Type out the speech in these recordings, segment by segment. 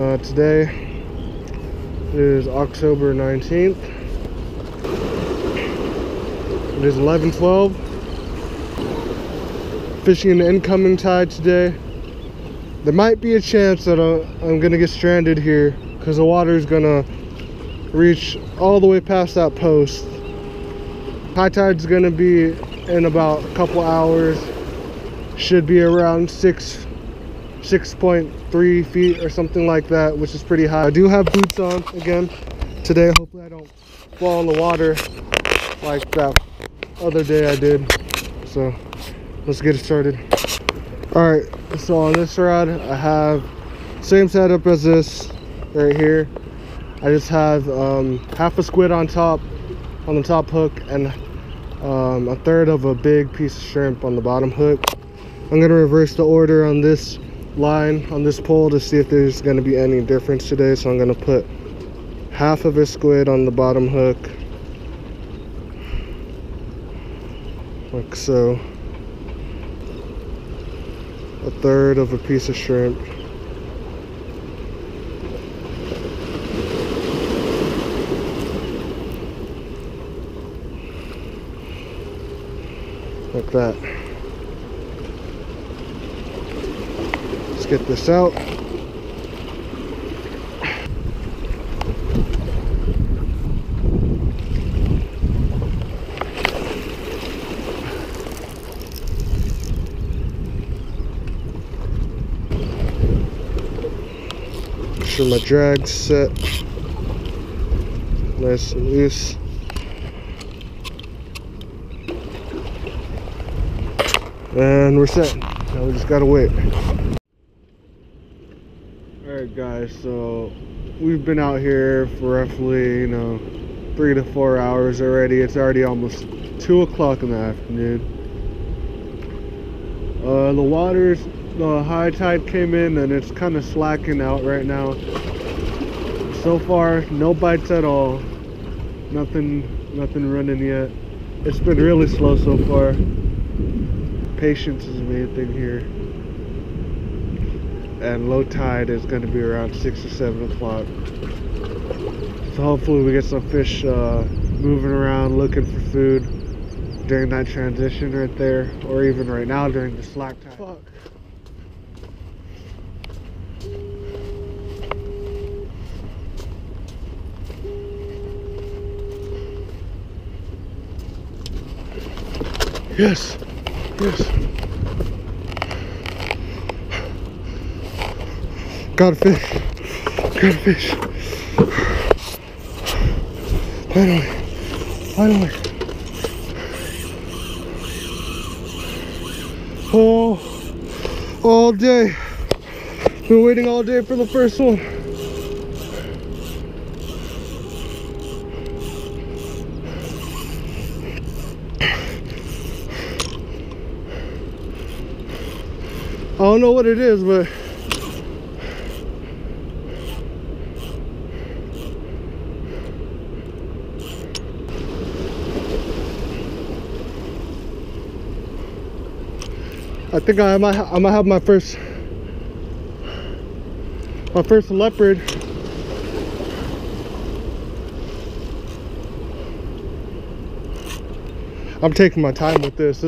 Today is October 19th. It is 11:12. Fishing an incoming tide today. There might be a chance that I'm gonna get stranded here because the water is gonna reach all the way past that post. High tide's gonna be in about a couple hours. Should be around 6.3 feet or something like that, which is pretty high. I do have boots on again today. Hopefully I don't fall in the water like that other day I did. So let's get it started. All right, so on this rod I have same setup as this right here. I just have half a squid on top, on the top hook, and a third of a big piece of shrimp on the bottom hook. I'm gonna reverse the order on this line, on this pole, to see if there's gonna be any difference today. So I'm gonna put half of a squid on the bottom hook, like so, a third of a piece of shrimp, like that. Let's get this out. Make sure my drag's set, nice and loose. And we're set. Now we just gotta wait. Alright guys, so we've been out here for roughly, 3 to 4 hours already. It's already almost 2 o'clock in the afternoon. The high tide came in and it's kind of slacking out right now. So far, no bites at all. Nothing running yet. It's been really slow so far. Patience is the main thing here, and low tide is going to be around 6 or 7 o'clock, so hopefully we get some fish moving around looking for food during that transition right there, or even right now during the slack time. Fuck. Yes. Yes. Got a fish. Got a fish. Finally. Finally. Oh, all day. Been waiting all day for the first one. I don't know what it is, but I think I might have my first leopard. I'm taking my time with this.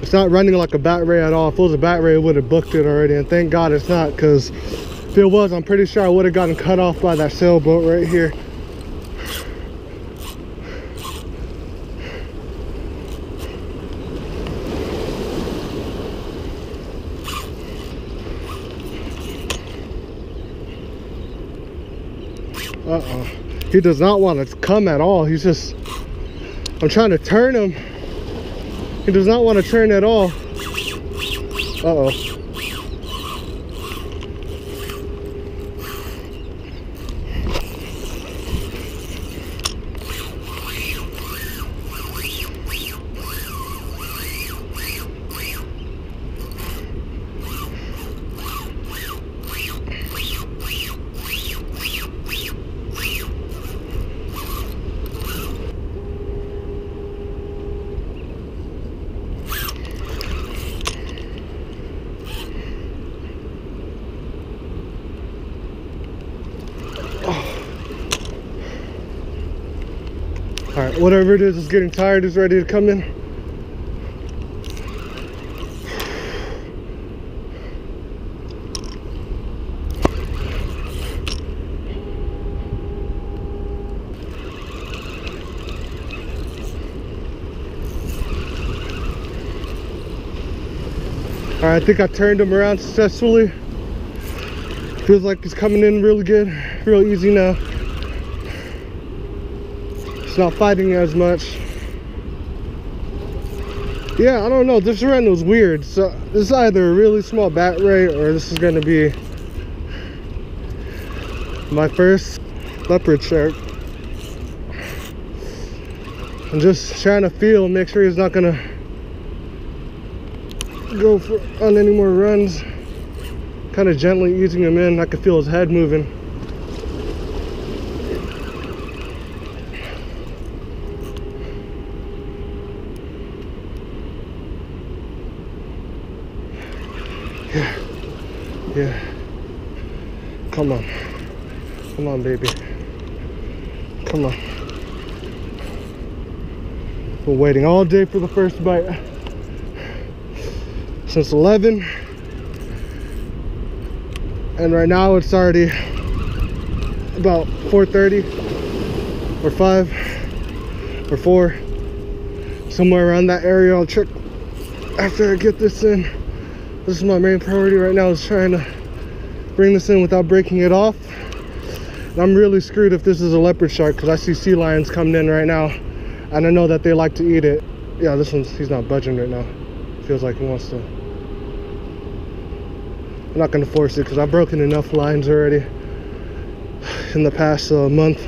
It's not running like a bat ray at all. If it was a bat ray, I would have booked it already, and thank God it's not, because if it was, I'm pretty sure I would have gotten cut off by that sailboat right here. Uh-oh. He does not want to come at all. He's just... I'm trying to turn him. He does not want to turn at all. Uh-oh. whatever it is getting tired, is ready to come in. All right, I think I turned him around successfully. Feels like he's coming in really good, real easy now. It's not fighting as much. Yeah, I don't know, this run was weird. So this is either a really small bat rate or this is gonna be my first leopard shark. I'm just trying to feel, make sure he's not gonna go for, on any more runs. Kind of gently easing him in. I could feel his head moving. Yeah, yeah, come on, come on baby, come on. Been waiting all day for the first bite. Since 11, and right now it's already about 4:30 or 5 or 4, somewhere around that area. I'll check after I get this in. This is my main priority right now, is trying to bring this in without breaking it off. And I'm really screwed if this is a leopard shark, because I see sea lions coming in right now and I know that they like to eat it. Yeah, this one's, he's not budging right now. Feels like he wants to. I'm not gonna force it because I've broken enough lines already in the past month,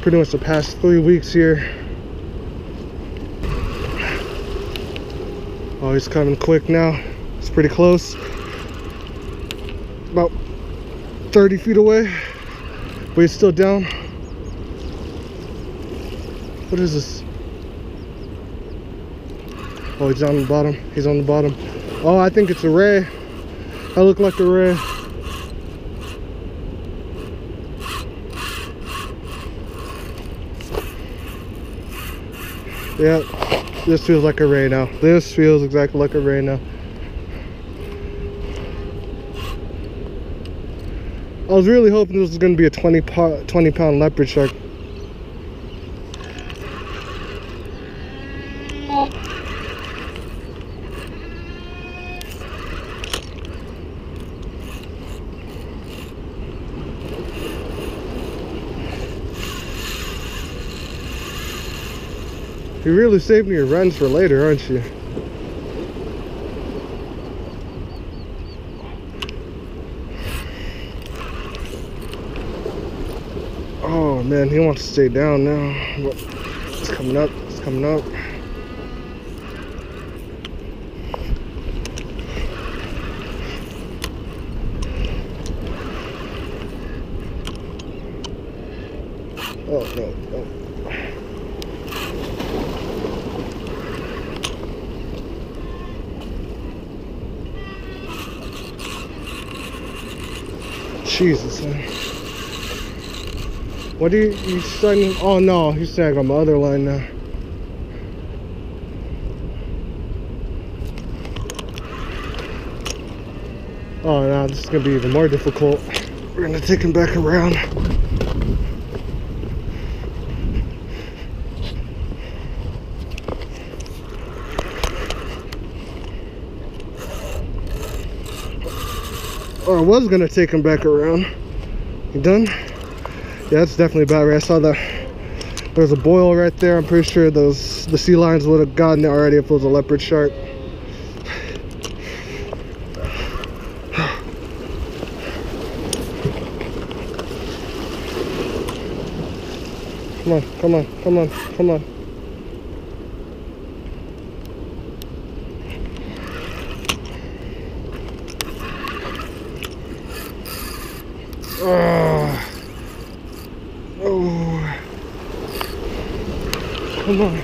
pretty much the past 3 weeks here. Oh, he's coming quick now. It's pretty close, about 30 feet away, but he's still down. What is this? Oh, he's on the bottom. He's on the bottom. Oh, I think it's a ray. I look like a ray. Yeah, this feels like a ray now. This feels exactly like a ray now. I was really hoping this was going to be a 20 pound leopard shark. You're really saving your runs for later, aren't you? Oh man, he wants to stay down now. But it's coming up, it's coming up. Oh no, no. Jesus, man. What are you snagging? Oh no, he's snagging on my other line now. Oh no, this is gonna be even more difficult. We're gonna take him back around. Or I was gonna take him back around. You done? Yeah, that's definitely bad, right? I saw that there was a boil right there. I'm pretty sure those, the sea lions would have gotten it already if it was a leopard shark. Come on, come on, come on, come on. Oh, come on.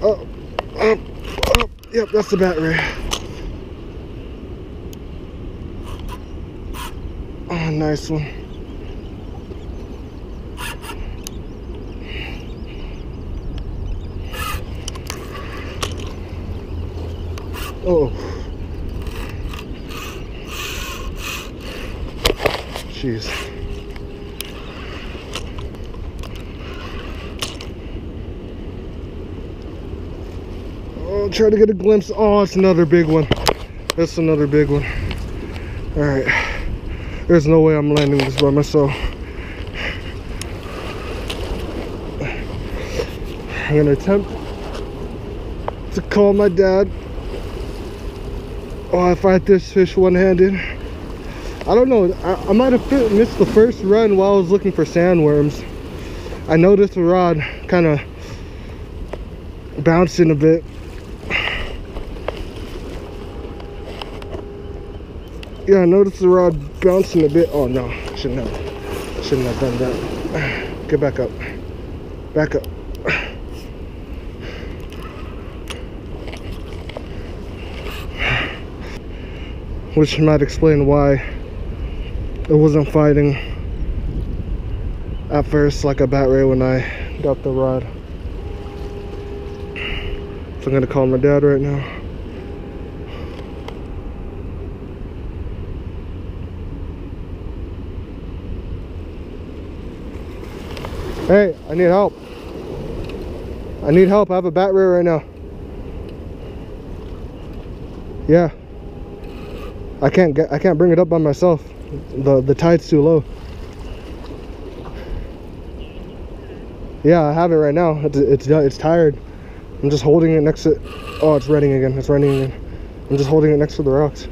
Up, up, up. Yep, that's the bat ray. Oh Nice one. Oh. Jeez. I'll try to get a glimpse. Oh, it's another big one. That's another big one. All right. There's no way I'm landing this by myself. I'm gonna attempt to call my dad. Oh, if I had this fish one-handed. I don't know, I might have missed the first run while I was looking for sandworms. I noticed the rod kind of bouncing a bit. Yeah, I noticed the rod bouncing a bit. Oh no, shouldn't have done that. Get back up. Back up. Which might explain why it wasn't fighting at first like a bat ray when I got the rod. So I'm gonna call my dad right now. Hey, I need help. I need help. I have a bat ray right now. Yeah. I can't bring it up by myself. The tide's too low. Yeah, I have it right now. It's tired. I'm just holding it next to... Oh, it's running again. It's running again. I'm just holding it next to the rocks.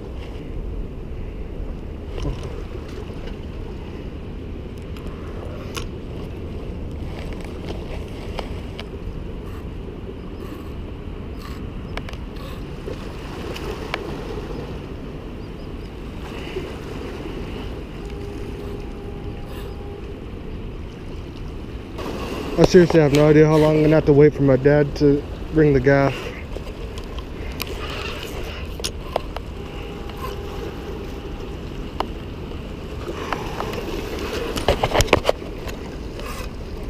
I seriously have no idea how long I'm gonna have to wait for my dad to bring the gaff.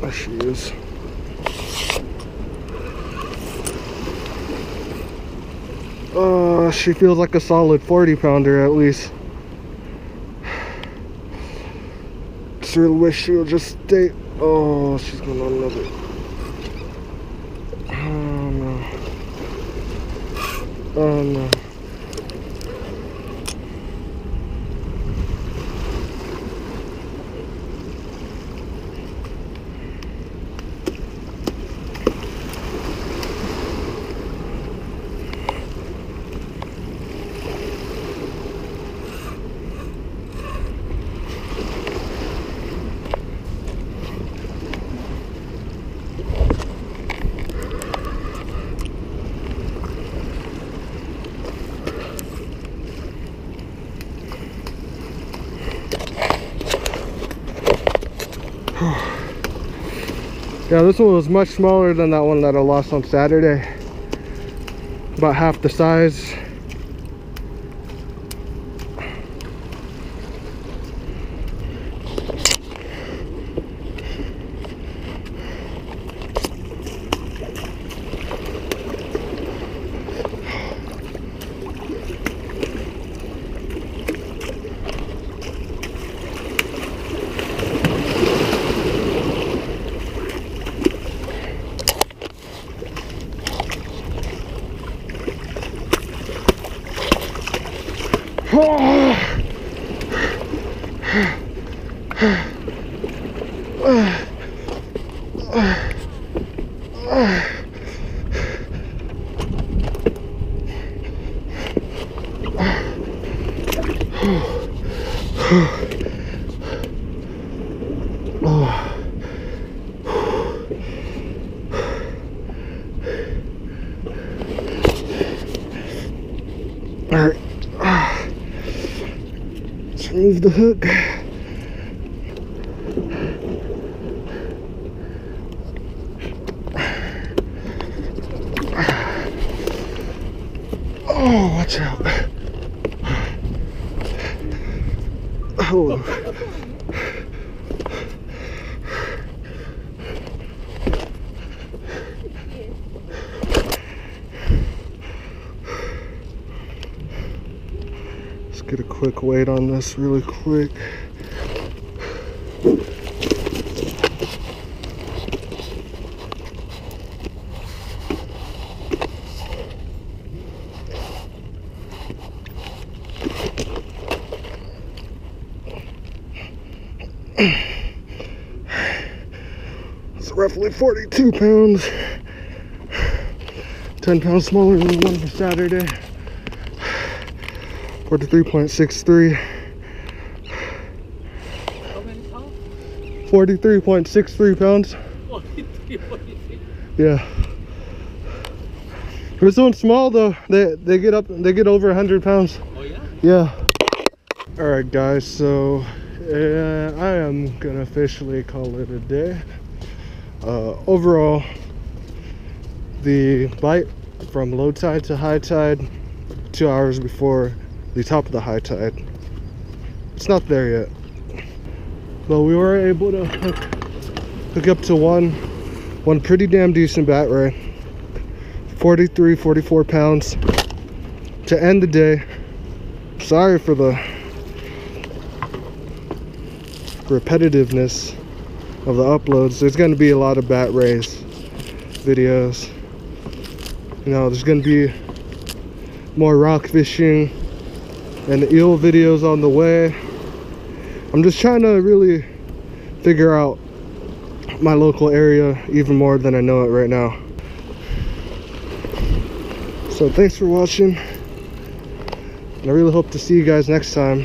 There she is. She feels like a solid 40 pounder at least. Just really wish she would just stay. Oh, she's going on another. Oh no. Oh no. Yeah, this one was much smaller than that one that I lost on Saturday. About half the size. Alright, let's remove the hook. Oh, watch out. Let's get a quick weight on this really quick. It's roughly 42 pounds, 10 pounds smaller than the one for Saturday, 43.63, 43.63 pounds. Yeah, this one's small though. They get over 100 pounds. Oh yeah. Yeah. All right, guys. So. I am gonna officially call it a day. Overall, the bite from low tide to high tide, 2 hours before the top of the high tide, it's not there yet. Though we were able to hook up to one pretty damn decent bat ray, 43, 44 pounds to end the day. Sorry for the repetitiveness of the uploads. There's going to be a lot of bat rays videos. You know, there's going to be more rock fishing and eel videos on the way. I'm just trying to really figure out my local area even more than I know it right now. So thanks for watching, and I really hope to see you guys next time.